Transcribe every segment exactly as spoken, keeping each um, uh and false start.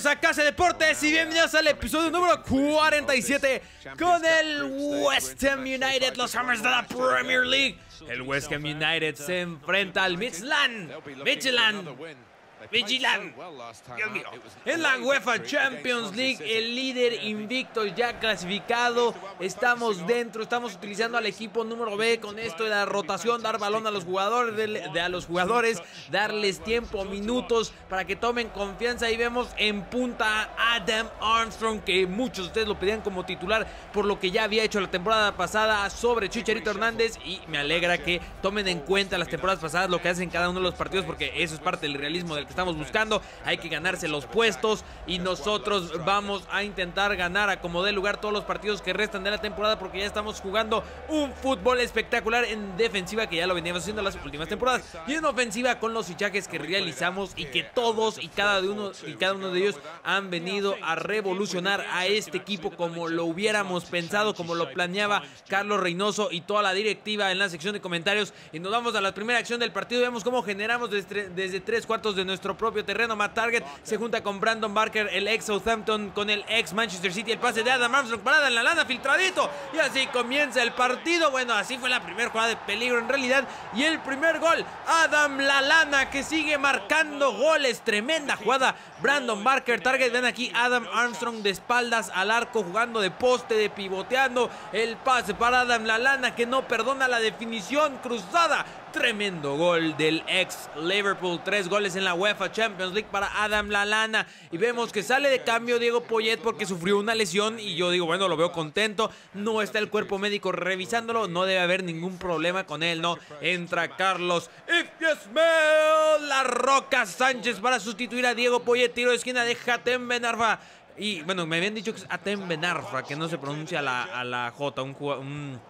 Bienvenidos a Casa de Deportes y bienvenidos al episodio número cuarenta y siete con el West Ham United, los Hammers de la Premier League. El West Ham United se enfrenta al Midtjylland, Midtjylland, Midtjylland, Dios mío. En la UEFA Champions League, el líder invicto ya clasificado. Estamos dentro, estamos utilizando al equipo número B con esto de la rotación, dar balón a los jugadores, de, de a los jugadores, darles tiempo, minutos para que tomen confianza. Y vemos en punta a Adam Armstrong, que muchos de ustedes lo pedían como titular por lo que ya había hecho la temporada pasada sobre Chicharito Hernández, y me alegra que tomen en cuenta las temporadas pasadas lo que hacen cada uno de los partidos, porque eso es parte del realismo del que estamos buscando. Hay que ganarse los puestos y nosotros vamos a intentar ganar a como dé lugar todos los partidos que restan de la temporada, porque ya estamos jugando un fútbol espectacular en defensiva, que ya lo veníamos haciendo las últimas temporadas, y en ofensiva con los fichajes que realizamos y que todos y cada uno y cada uno de ellos han venido a revolucionar a este equipo como lo hubiéramos pensado, como lo planeaba Carlos Reynoso y toda la directiva en la sección de comentarios. Y nos vamos a la primera acción del partido. Vemos cómo generamos desde, desde tres cuartos de nuestro propio terreno. Matt Target se junta con Brandon Barker, el ex Southampton, con el ex Manchester City. El pase de Adam Armstrong parada en la lana, filtradito, y así comienza el partido. Bueno, así fue la primera jugada de peligro en realidad, y el primer gol, Adam Lallana, que sigue marcando goles. Tremenda jugada, Brandon Barker, Target. Ven aquí Adam Armstrong de espaldas al arco, jugando de poste, de pivoteando, el pase para Adam Lallana, que no perdona la definición cruzada. Tremendo gol del ex Liverpool. Tres goles en la UEFA Champions League para Adam Lallana. Y vemos que sale de cambio Diego Poyet porque sufrió una lesión, y yo digo, bueno, lo veo contento. No está el cuerpo médico revisándolo, no debe haber ningún problema con él, ¿no? Entra Carlos If you smell, La Roca Sánchez para sustituir a Diego Poyet. Tiro de esquina de Hatem Benarfa. Y bueno, me habían dicho que es Hatem Benarfa, que no se pronuncia la, a la J. Un, un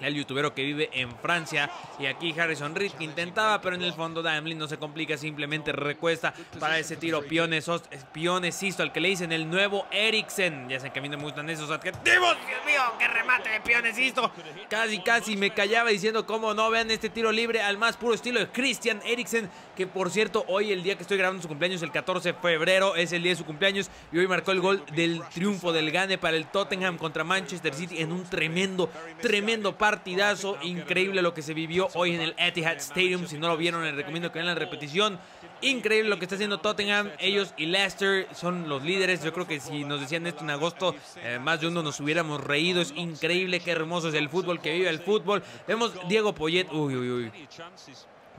el youtubero que vive en Francia. Y aquí Harrison Reed que intentaba, pero en el fondo Damlin no se complica, simplemente recuesta para ese tiro. Pionesisto, al que le dicen el nuevo Eriksen. Ya sé que a mí no me gustan esos adjetivos. Dios mío, qué remate de Pionesisto. Casi, casi me callaba diciendo cómo no. Vean este tiro libre al más puro estilo de Christian Eriksen, que por cierto, hoy, el día que estoy grabando su cumpleaños, el catorce de febrero, es el día de su cumpleaños, y hoy marcó el gol del triunfo, del gane para el Tottenham contra Manchester City, en un tremendo, tremendo partido. Partidazo, increíble lo que se vivió hoy en el Etihad Stadium. Si no lo vieron, les recomiendo que vean la repetición. Increíble lo que está haciendo Tottenham. Ellos y Leicester son los líderes. Yo creo que si nos decían esto en agosto, eh, más de uno nos hubiéramos reído. Es increíble, qué hermoso es el fútbol, que vive el fútbol. Vemos Diego Poyet. Uy, uy, uy.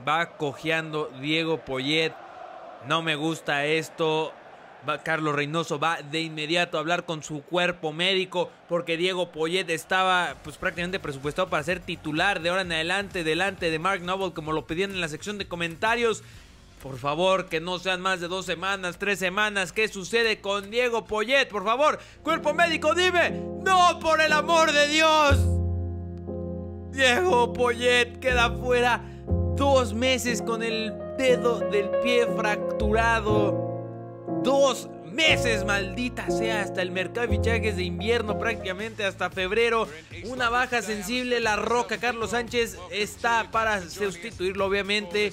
Va cojeando Diego Poyet. No me gusta esto. Carlos Reynoso va de inmediato a hablar con su cuerpo médico, porque Diego Poyet estaba pues prácticamente presupuestado para ser titular de ahora en adelante, delante de Mark Noble, como lo pedían en la sección de comentarios. Por favor, que no sean más de dos semanas, tres semanas. ¿Qué sucede con Diego Poyet? Por favor, cuerpo médico, dime. ¡No, por el amor de Dios! Diego Poyet queda fuera dos meses con el dedo del pie fracturado. Dos meses, maldita sea, hasta el mercado de fichajes de invierno, prácticamente hasta febrero. Una baja sensible. La Roca, Carlos Sánchez, está para sustituirlo, obviamente.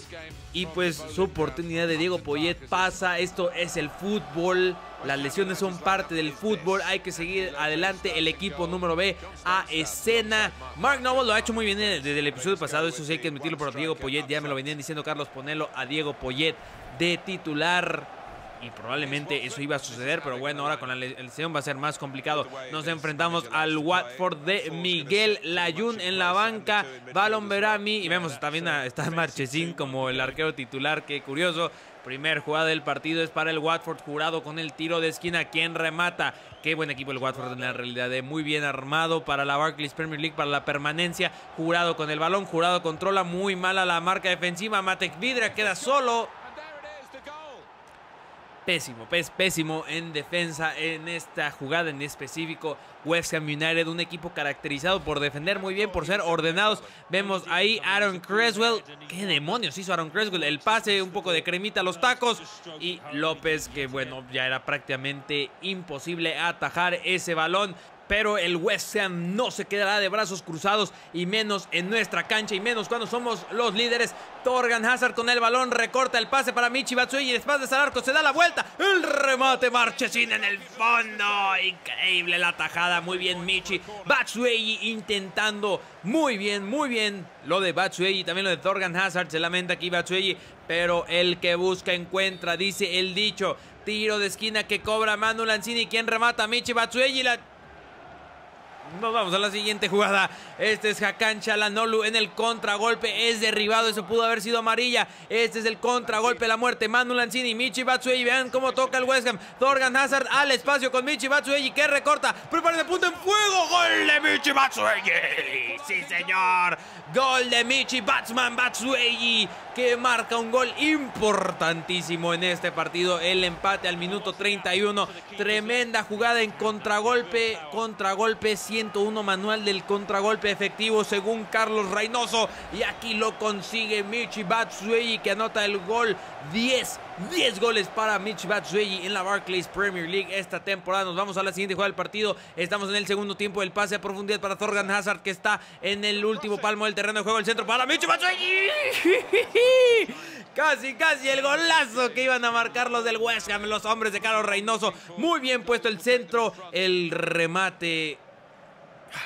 Y pues su oportunidad de Diego Poyet pasa. Esto es el fútbol. Las lesiones son parte del fútbol. Hay que seguir adelante. El equipo número B a escena. Mark Noble lo ha hecho muy bien desde el episodio pasado, eso sí hay que admitirlo, pero Diego Poyet, ya me lo venían diciendo, Carlos, ponelo a Diego Poyet de titular. Y probablemente eso iba a suceder, pero bueno, ahora con la lesión va a ser más complicado. Nos enfrentamos al Watford de Miguel Layún en la banca. Balón Berami, y vemos también a, está Marchesín como el arquero titular, qué curioso. Primer jugada del partido es para el Watford. Jurado con el tiro de esquina, quien remata. Qué buen equipo el Watford en la realidad, de muy bien armado para la Barclays Premier League, para la permanencia. Jurado con el balón, Jurado controla muy mala la marca defensiva. Matek Vidra queda solo. Pésimo, pés, pésimo en defensa en esta jugada en específico. West Ham United, un equipo caracterizado por defender muy bien, por ser ordenados. Vemos ahí Aaron Creswell. ¿Qué demonios hizo Aaron Creswell? El pase, un poco de cremita a los tacos. Y López, que bueno, ya era prácticamente imposible atajar ese balón. pero el West Ham no se quedará de brazos cruzados, y menos en nuestra cancha, y menos cuando somos los líderes. Thorgan Hazard con el balón, recorta el pase para Michy Batshuayi, y después de al arco se da la vuelta, el remate Marchesín en el fondo, increíble la tajada, muy bien Michy Batshuayi intentando, muy bien, muy bien lo de Batshuayi, también lo de Thorgan Hazard, se lamenta aquí Batshuayi, pero el que busca encuentra, dice el dicho. Tiro de esquina que cobra Manu Lanzini, quien remata Michy Batshuayi, la... Nos vamos a la siguiente jugada. Este es Hakan Çalhanoğlu en el contragolpe. Es derribado. Eso pudo haber sido amarilla. Este es el contragolpe de la muerte. Manu Lanzini, Michy Batshuayi. Vean cómo toca el West Ham. Thorgan Hazard al espacio con Michy Batshuayi, que recorta. Prepara de punta en fuego. Gol de Michy Batshuayi. Sí, señor. Gol de Michy Batsman Batshuayi, que marca un gol importantísimo en este partido. El empate al minuto treinta y uno. Tremenda jugada en contragolpe. Contragolpe ciento uno manual del contragolpe efectivo según Carlos Reynoso, y aquí lo consigue Michy Batshuayi, que anota el gol. Diez, diez goles para Michy Batshuayi en la Barclays Premier League esta temporada. Nos vamos a la siguiente jugada del partido. Estamos en el segundo tiempo. El pase a profundidad para Thorgan Hazard, que está en el último palmo del terreno de juego. El centro para Michy Batshuayi. Casi, casi el golazo que iban a marcar los del West Ham, los hombres de Carlos Reynoso. Muy bien puesto el centro. El remate...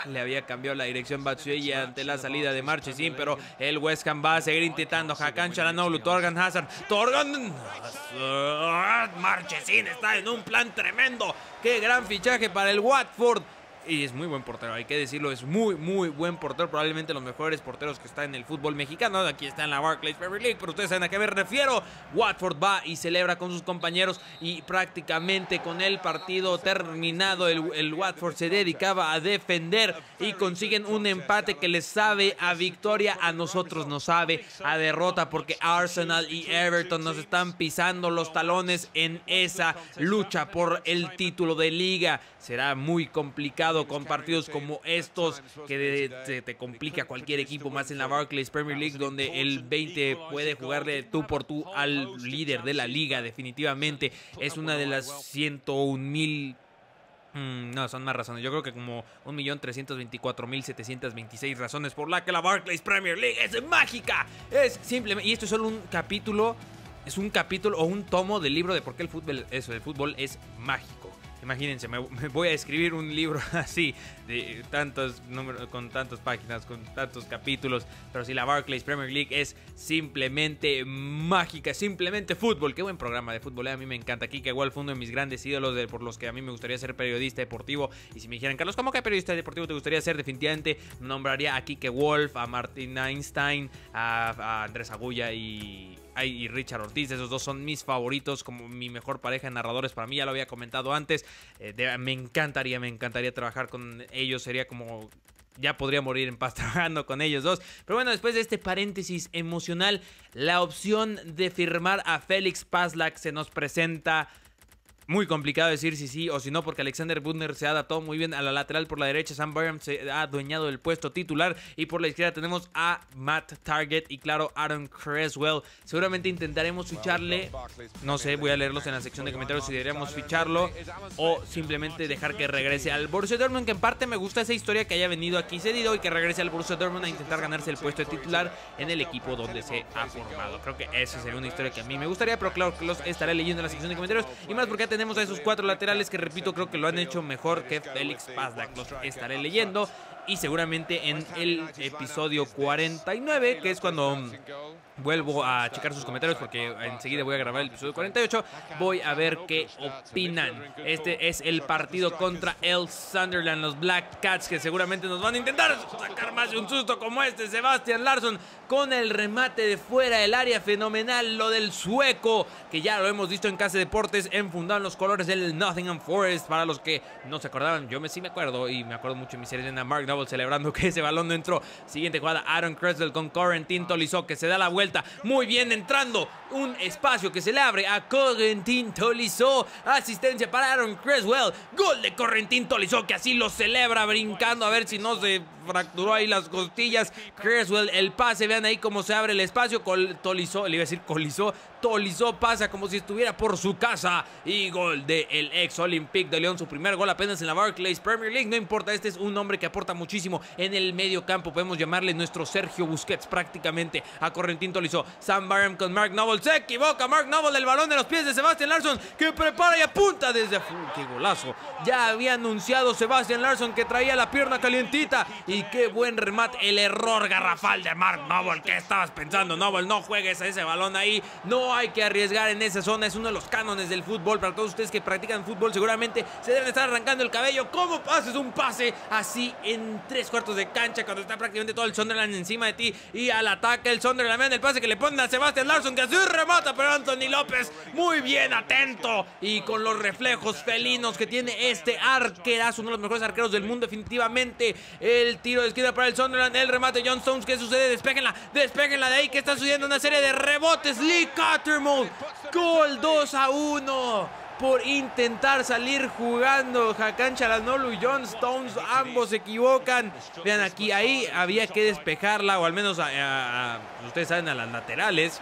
Le había cambiado la dirección Batshuayi ante la salida de Marchesín, pero el West Ham va a seguir intentando. Hakan Çalhanoğlu, Thorgan Hazard, Thorgan Hazard. Marchesín está en un plan tremendo. Qué gran fichaje para el Watford. Y es muy buen portero, hay que decirlo, es muy, muy buen portero. Probablemente los mejores porteros que está en el fútbol mexicano. Aquí está en la Barclays Premier League, pero ustedes saben a qué me refiero. Watford va y celebra con sus compañeros, y prácticamente con el partido terminado, el, el Watford se dedicaba a defender y consiguen un empate que les sabe a victoria. A nosotros nos sabe a derrota, porque Arsenal y Everton nos están pisando los talones en esa lucha por el título de liga. Será muy complicado con partidos como estos, que de, de, te complica cualquier equipo, más en la Barclays Premier League, donde el veinte puede jugarle tú por tú al líder de la liga. Definitivamente es una de las ciento un mil... Mm, no, son más razones. Yo creo que como un millón trescientos veinticuatro mil setecientos veintiséis razones por la que la Barclays Premier League es mágica. Es simplemente... Y esto es solo un capítulo, es un capítulo o un tomo del libro de por qué el fútbol, eso, el fútbol es mágico. Imagínense, me, me voy a escribir un libro así, de tantos números, con tantas páginas, con tantos capítulos. Pero si la Barclays Premier League es simplemente mágica, simplemente fútbol. Qué buen programa de fútbol, a mí me encanta. Quique Wolf, uno de mis grandes ídolos, de, por los que a mí me gustaría ser periodista deportivo. Y si me dijeran, Carlos, ¿cómo que periodista deportivo te gustaría ser? Definitivamente nombraría a Quique Wolf, a Martin Einstein, a, a Andrés Agulla y... y Richard Ortiz. Esos dos son mis favoritos, como mi mejor pareja de narradores para mí. Ya lo había comentado antes. Eh, de, me encantaría, me encantaría trabajar con ellos. Sería como... Ya podría morir en paz trabajando con ellos dos. Pero bueno, después de este paréntesis emocional, la opción de firmar a Félix Passlack se nos presenta... Muy complicado decir si sí o si no, porque Alexander Butner se ha adaptado muy bien a la lateral por la derecha. Sam Byram se ha adueñado del puesto titular. Y por la izquierda tenemos a Matt Target y, claro, Aaron Creswell. Seguramente intentaremos ficharle. No sé, voy a leerlos en la sección de comentarios si deberíamos ficharlo o simplemente dejar que regrese al Borussia Dortmund, que en parte me gusta esa historia, que haya venido aquí cedido y que regrese al Borussia Dortmund a intentar ganarse el puesto de titular en el equipo donde se ha formado. Creo que esa sería una historia que a mí me gustaría, pero claro que los estaré leyendo en la sección de comentarios. Y más porque tenemos a esos cuatro laterales que, repito, creo que lo han hecho mejor que Félix Passlack. Los estaré leyendo y seguramente en el episodio cuarenta y nueve, que es cuando vuelvo a checar sus comentarios, porque enseguida voy a grabar el episodio cuarenta y ocho, voy a ver qué opinan. Este es el partido contra el Sunderland, los Black Cats, que seguramente nos van a intentar sacar más de un susto como este. Sebastian Larsson con el remate de fuera del área, fenomenal lo del sueco, que ya lo hemos visto en Casa de Deportes, enfundado en los colores del Nottingham Forest. Para los que no se acordaban, yo me, sí me acuerdo, y me acuerdo mucho de mi serie de Mark Noble celebrando que ese balón no entró. Siguiente jugada, Aaron Creswell con Corentin Tolisso, que se da la vuelta. Muy bien, entrando un espacio que se le abre a Corentin Tolisso. Asistencia para Aaron Creswell. Gol de Corentin Tolisso, que así lo celebra brincando, a ver si no se fracturó ahí las costillas. Creswell, el pase, vean ahí cómo se abre el espacio. Col Tolisso, le iba a decir Colisó, Tolisso pasa como si estuviera por su casa y gol del ex Olympique de Lyon, su primer gol apenas en la Barclays Premier League. No importa, este es un hombre que aporta muchísimo en el medio campo, podemos llamarle nuestro Sergio Busquets prácticamente a Corentin Tolisso. Sam Byram con Mark Noble, se equivoca Mark Noble, el balón de los pies de Sebastian Larsson que prepara y apunta desde afuera. ¡Qué golazo! Ya había anunciado Sebastian Larsson que traía la pierna calientita y qué buen remate, el error garrafal de Mark Noble. ¿Qué estabas pensando, Noble? No juegues a ese balón ahí, no hay que arriesgar en esa zona, es uno de los cánones del fútbol. Para todos ustedes que practican fútbol seguramente se deben estar arrancando el cabello. ¿Cómo haces un pase así en tres cuartos de cancha cuando está prácticamente todo el Sunderland encima de ti? Y al ataque el Sunderland, vean el pase que le ponen a Sebastian Larsson que así remata, pero Anthony López muy bien atento y con los reflejos felinos que tiene este arquerazo, uno de los mejores arqueros del mundo definitivamente. El tiro de izquierda para el Sunderland, el remate John Stones, ¿qué sucede? Despéjenla, despéjenla de ahí que está sucediendo una serie de rebotes. Lee Cattermole, gol dos a uno por intentar salir jugando. Hakan Çalhanoğlu y John Stones, ambos se equivocan. Vean aquí, ahí había que despejarla, o al menos a, a, a, ustedes saben, a las laterales,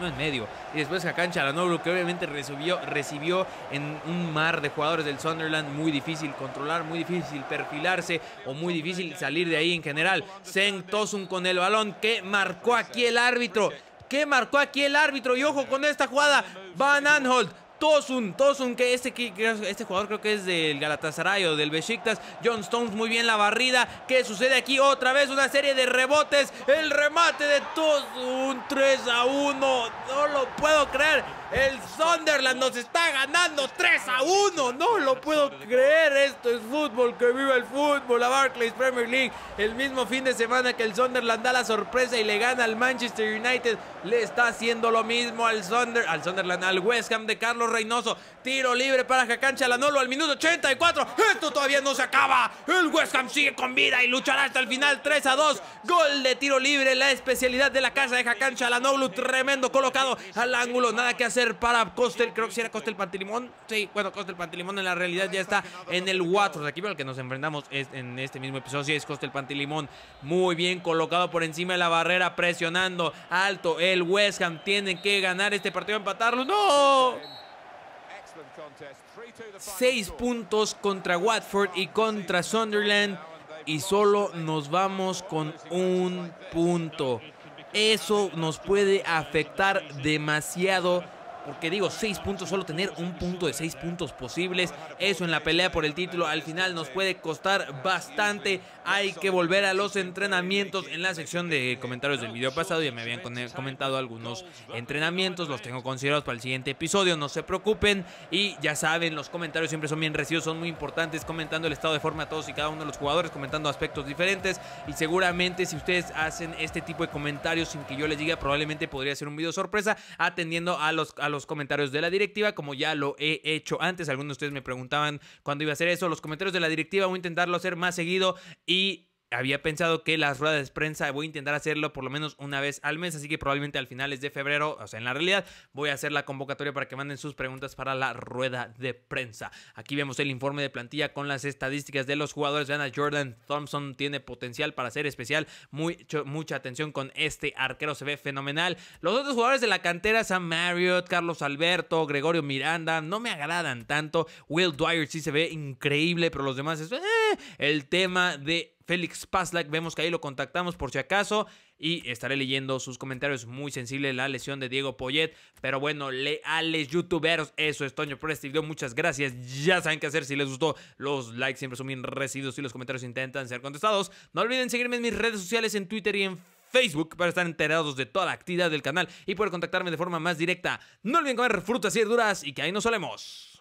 no en medio. Y después Hakan Çalhanoğlu, que obviamente recibió, recibió en un mar de jugadores del Sunderland. Muy difícil controlar, muy difícil perfilarse o muy difícil salir de ahí en general. Sen Tosun con el balón que marcó aquí el árbitro. Que marcó aquí el árbitro. Y ojo con esta jugada. Van Aanholt. Tosun, Tosun, que este, este jugador creo que es del Galatasaray o del Beşiktaş. John Stones, muy bien la barrida. ¿Qué sucede aquí? Otra vez una serie de rebotes. El remate de Tosun, tres a uno. No lo puedo creer. El Sunderland nos está ganando tres a uno. No lo puedo creer. Esto es fútbol, que viva el fútbol. La Barclays Premier League. El mismo fin de semana que el Sunderland da la sorpresa y le gana al Manchester United, le está haciendo lo mismo al, Sunder, al Sunderland, al West Ham de Carlos Reynoso. Tiro libre para Hakan Çalhanoğlu al minuto ochenta y cuatro. Esto todavía no se acaba. El West Ham sigue con vida y luchará hasta el final. tres a dos. Gol de tiro libre, la especialidad de la casa de Hakan Çalhanoğlu. Tremendo colocado al ángulo. Nada que hacer para Costel. Creo que si era Costel Pantilimón. Sí, bueno, Costel Pantilimón en la realidad ya está en el Watford. Aquí para el que nos enfrentamos es en este mismo episodio. Sí, es Costel Pantilimón. Muy bien colocado por encima de la barrera, presionando alto. El West Ham tiene que ganar este partido, empatarlo. ¡No! Seis puntos contra Watford y contra Sunderland y solo nos vamos con un punto. Eso nos puede afectar demasiado, porque digo, seis puntos, solo tener un punto de seis puntos posibles, eso en la pelea por el título al final nos puede costar bastante. Hay que volver a los entrenamientos. En la sección de comentarios del video pasado ya me habían comentado algunos entrenamientos, los tengo considerados para el siguiente episodio, no se preocupen. Y ya saben, los comentarios siempre son bien recibidos, son muy importantes, comentando el estado de forma a todos y cada uno de los jugadores, comentando aspectos diferentes. Y seguramente si ustedes hacen este tipo de comentarios sin que yo les diga, probablemente podría ser un video sorpresa atendiendo a los a los comentarios de la directiva, como ya lo he hecho antes. Algunos de ustedes me preguntaban cuándo iba a hacer eso, los comentarios de la directiva. Voy a intentarlo hacer más seguido y había pensado que las ruedas de prensa voy a intentar hacerlo por lo menos una vez al mes, así que probablemente al finales de febrero, o sea, en la realidad, voy a hacer la convocatoria para que manden sus preguntas para la rueda de prensa. Aquí vemos el informe de plantilla con las estadísticas de los jugadores. Vean a Jordan Thompson, tiene potencial para ser especial. Muy, mucha atención con este arquero, se ve fenomenal. Los otros jugadores de la cantera, Sam Marriott, Carlos Alberto, Gregorio Miranda, no me agradan tanto. Will Dwyer sí se ve increíble, pero los demás es... Eh, el tema de Félix Passlack, vemos que ahí lo contactamos por si acaso y estaré leyendo sus comentarios. Muy sensible la lesión de Diego Poyet, pero bueno, leales youtuberos, eso es Toño por este video, muchas gracias, ya saben qué hacer. Si les gustó, los likes siempre son bien recibidos y los comentarios intentan ser contestados. No olviden seguirme en mis redes sociales, en Twitter y en Facebook, para estar enterados de toda la actividad del canal y poder contactarme de forma más directa. No olviden comer frutas y verduras y que ahí nos solemos.